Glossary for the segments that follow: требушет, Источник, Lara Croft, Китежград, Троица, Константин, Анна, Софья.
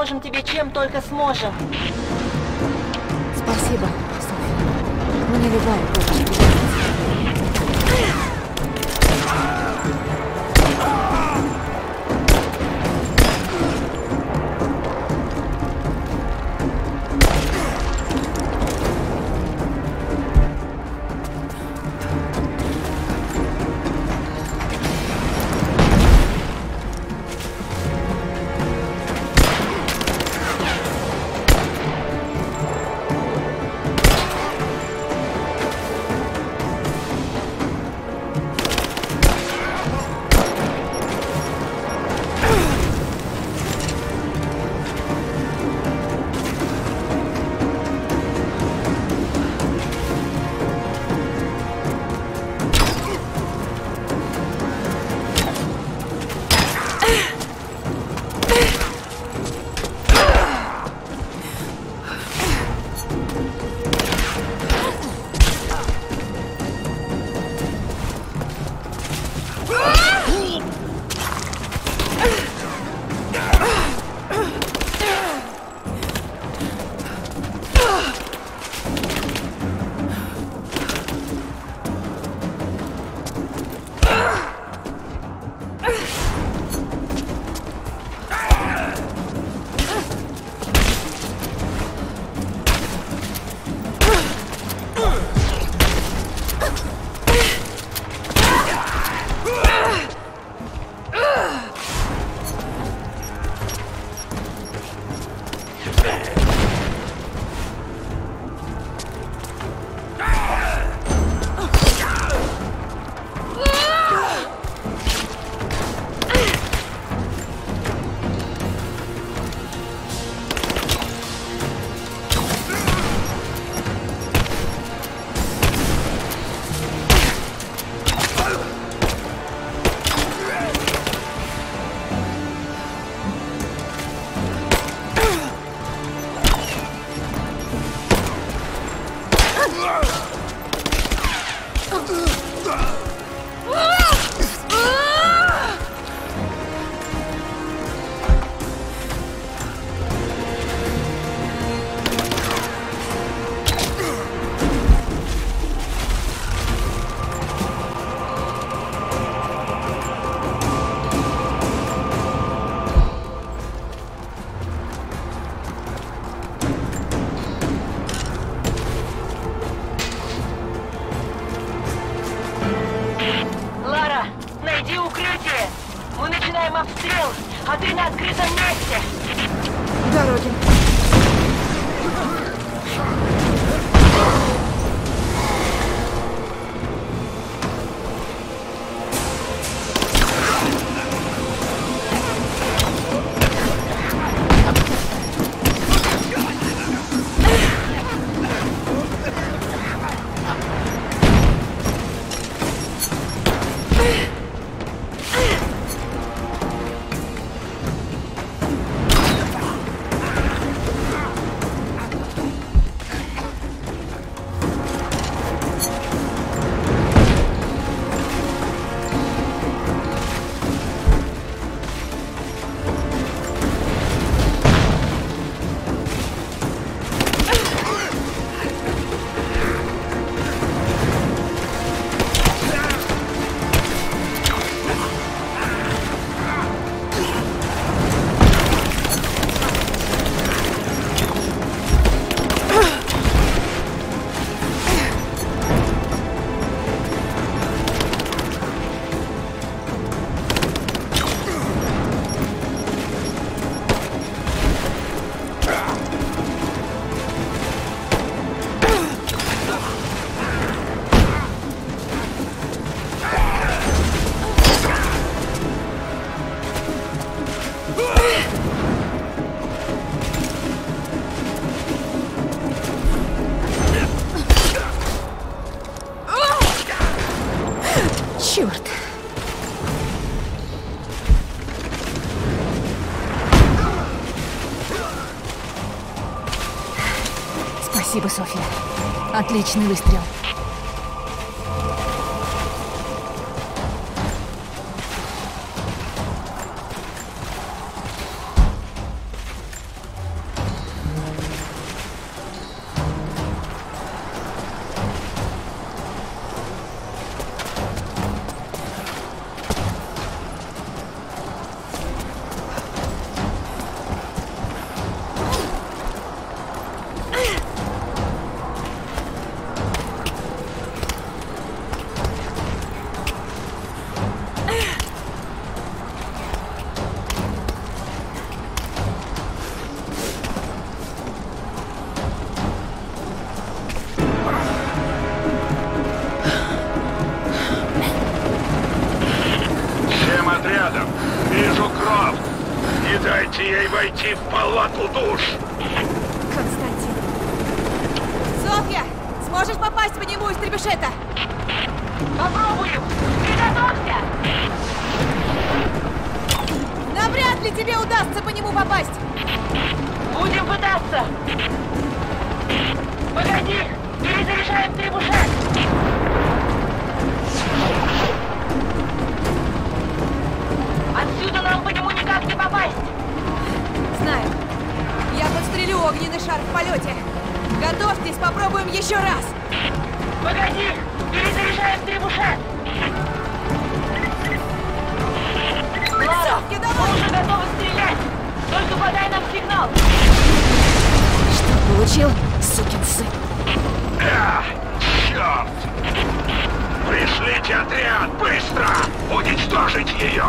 поможем тебе, чем только сможем. Спасибо, Софья. Мне любая помощь. Спасибо, Софья. Отличный выстрел. войти в палату душ. Константин. Софья, сможешь попасть по нему из требушета? Попробую. Приготовься. Навряд ли тебе удастся по нему попасть. Будем пытаться. Погоди, перезаряжаем требушет. Отсюда нам по нему никак не попасть. Знаю. Я подстрелю огненный шар в полете. Готовьтесь, попробуем еще раз. Погоди, перезаряжаем требушет. Софья, давай! Мы уже готовы стрелять. Только подай нам сигнал. Что получил, сукин сын? Черт! Пришлите отряд! Быстро! Уничтожить ее!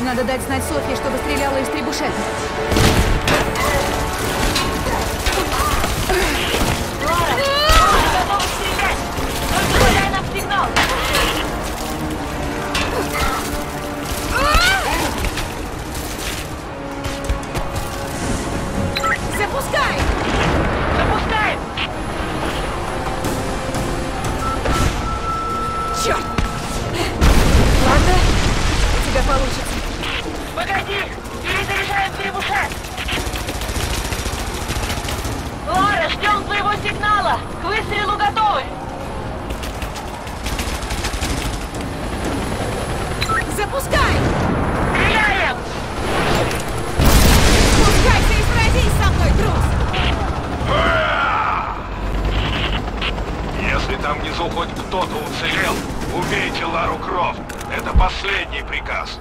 Надо дать знать Софье, чтобы стреляла из требушета. Лара, мы готовы стрелять! Только дай нам сигнал! Запускай! Запускаем! Черт! Ладно, у тебя получится. Погоди! Перезаряжаем требушет! Лара, ждем твоего сигнала! К выстрелу готовы! Запускай! Стреляем! Спускайся и сразись со мной, трус! Если там внизу хоть кто-то уцелел, убейте Лару Крофт! Это последний приказ!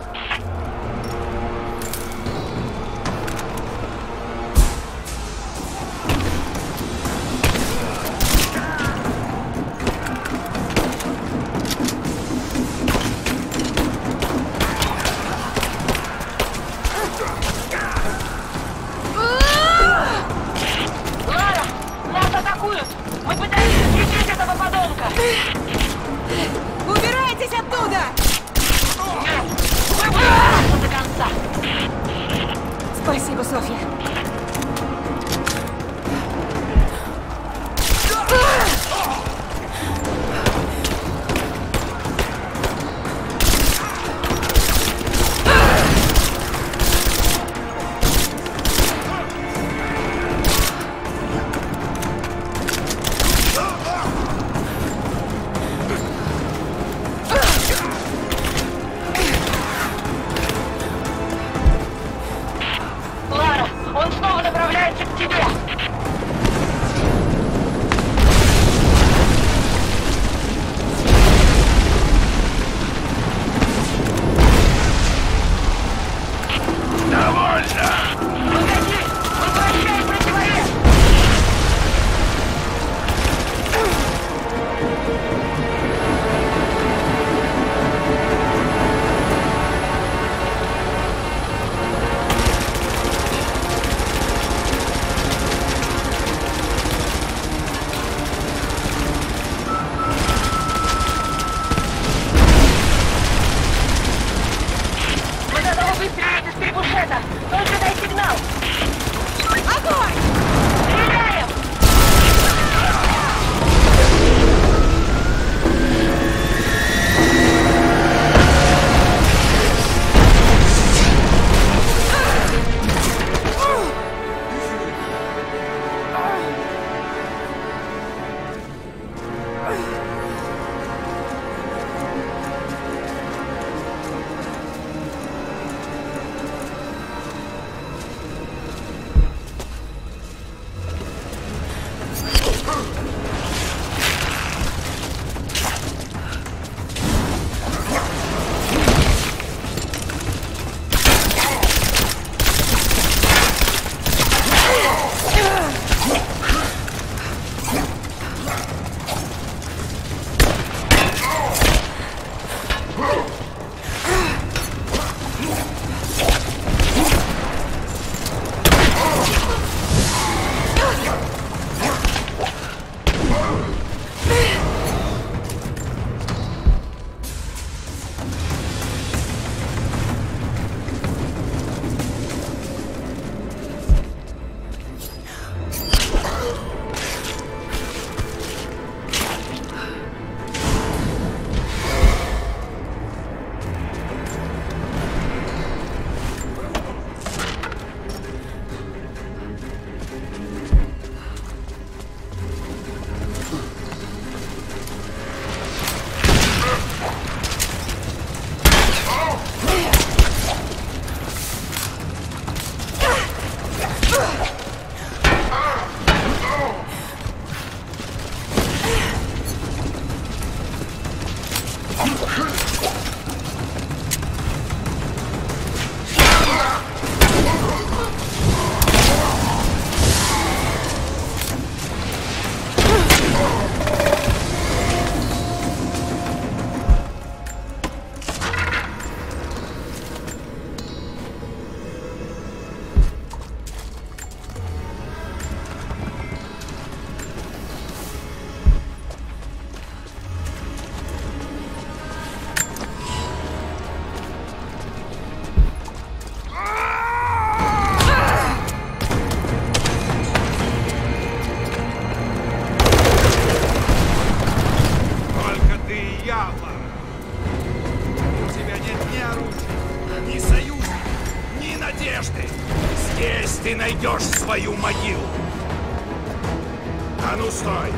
найдешь свою могилу. А ну стой!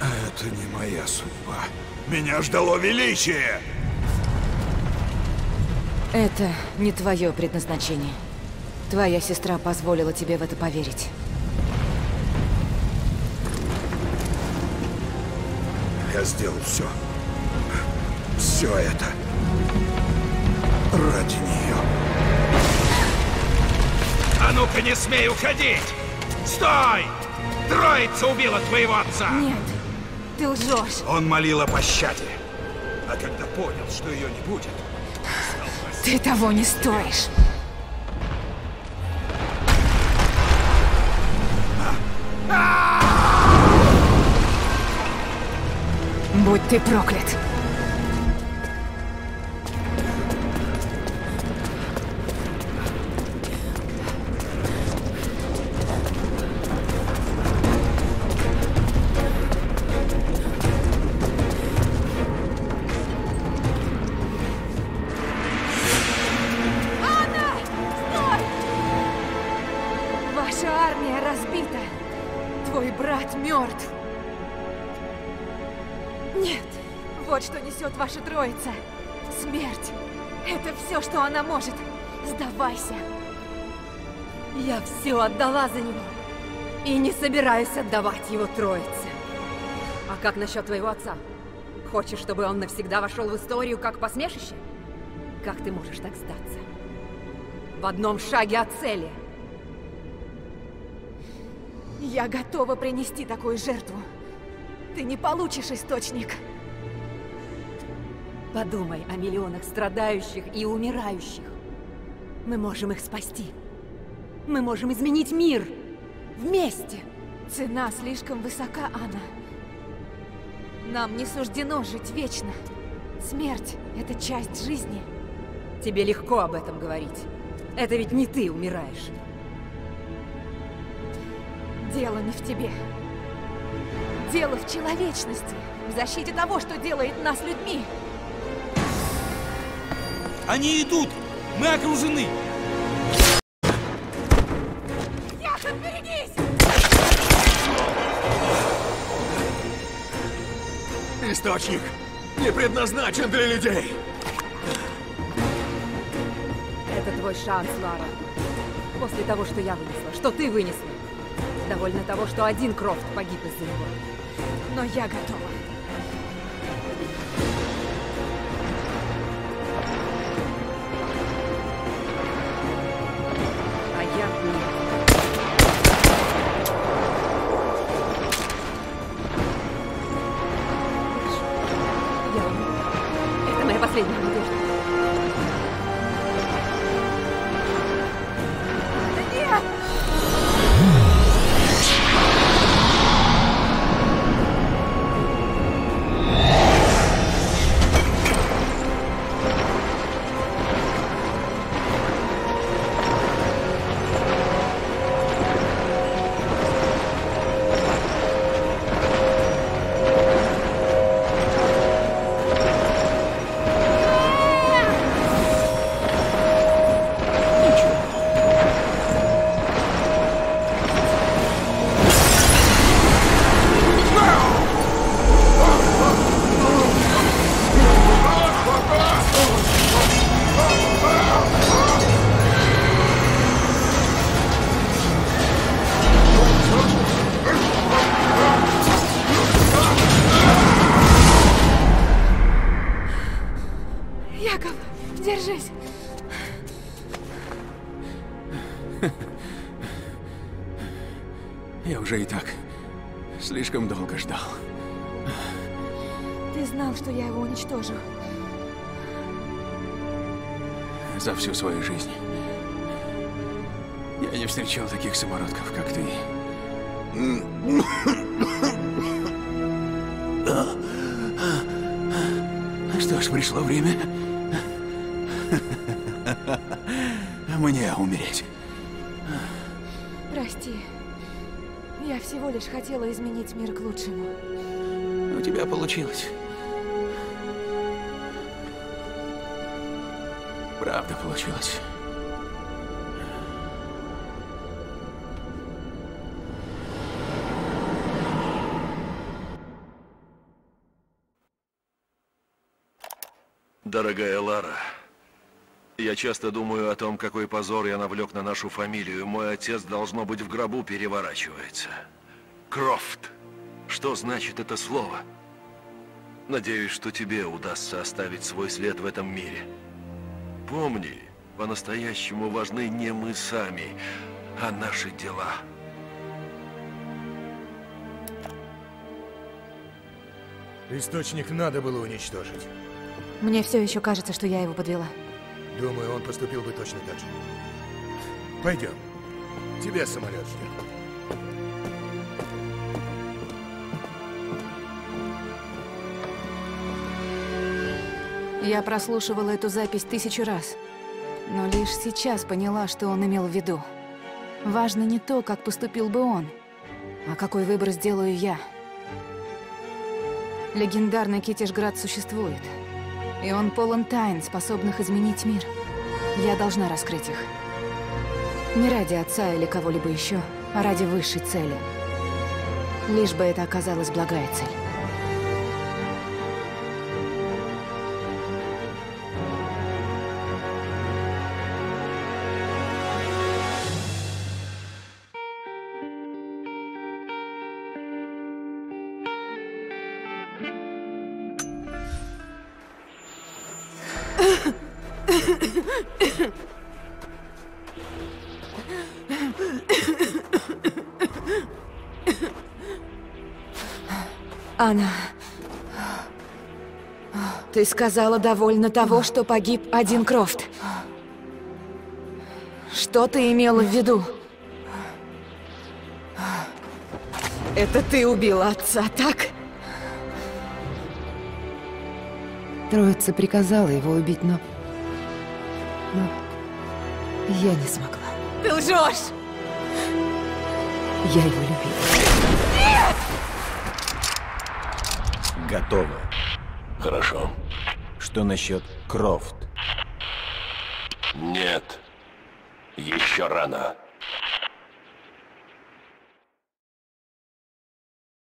Это не моя судьба. Меня ждало величие! Это не твое предназначение. Твоя сестра позволила тебе в это поверить. Я сделал все. Все это. Ради нее. А ну-ка, не смей уходить! Стой! Троица убила твоего отца! Нет, ты лжешь. Он молил о пощаде. А когда понял, что ее не будет... Ты того не стоишь. Будь ты проклят. Ваша троица. Смерть. Это все, что она может. Сдавайся. Я все отдала за него. И не собираюсь отдавать его троице. А как насчет твоего отца? Хочешь, чтобы он навсегда вошел в историю как посмешище? Как ты можешь так сдаться? В одном шаге от цели. Я готова принести такую жертву. Ты не получишь источник. Подумай о миллионах страдающих и умирающих. Мы можем их спасти. Мы можем изменить мир. Вместе. Цена слишком высока, Анна. Нам не суждено жить вечно. Смерть — это часть жизни. Тебе легко об этом говорить. Это ведь не ты умираешь. Дело не в тебе. Дело в человечности. В защите того, что делает нас людьми. Они идут! Мы окружены! Яков, берегись! Источник не предназначен для людей! Это твой шанс, Лара. После того, что я вынесла, что ты вынесла. Довольно того, что один Крофт погиб из-за него. Но я готова. Я уже и так слишком долго ждал. Ты знал, что я его уничтожу. За всю свою жизнь я не встречал таких самородков, как ты. Что ж, пришло время мне умереть. Прости. Я всего лишь хотела изменить мир к лучшему. У тебя получилось. Правда получилось. Дорогая Лара, я часто думаю о том, какой позор я навлек на нашу фамилию. Мой отец, должно быть, в гробу переворачивается. Крофт. Что значит это слово? Надеюсь, что тебе удастся оставить свой след в этом мире. Помни, по-настоящему важны не мы сами, а наши дела. Источник надо было уничтожить. Мне все еще кажется, что я его подвела. Думаю, он поступил бы точно так же. Пойдем. Тебя самолет ждет. Я прослушивала эту запись 1000 раз, но лишь сейчас поняла, что он имел в виду. Важно не то, как поступил бы он, а какой выбор сделаю я. Легендарный Китежград существует. И он полон тайн, способных изменить мир. Я должна раскрыть их. Не ради отца или кого-либо еще, а ради высшей цели. Лишь бы это оказалась благая цель. Анна, ты сказала, довольна того, что погиб один Крофт. Что ты имела в виду? Это ты убила отца, так? Троица приказала его убить, но я не смогла. Ты лжешь! Я его любила. Нет! Готово. Хорошо. Что насчет Крофт? Нет. Еще рано.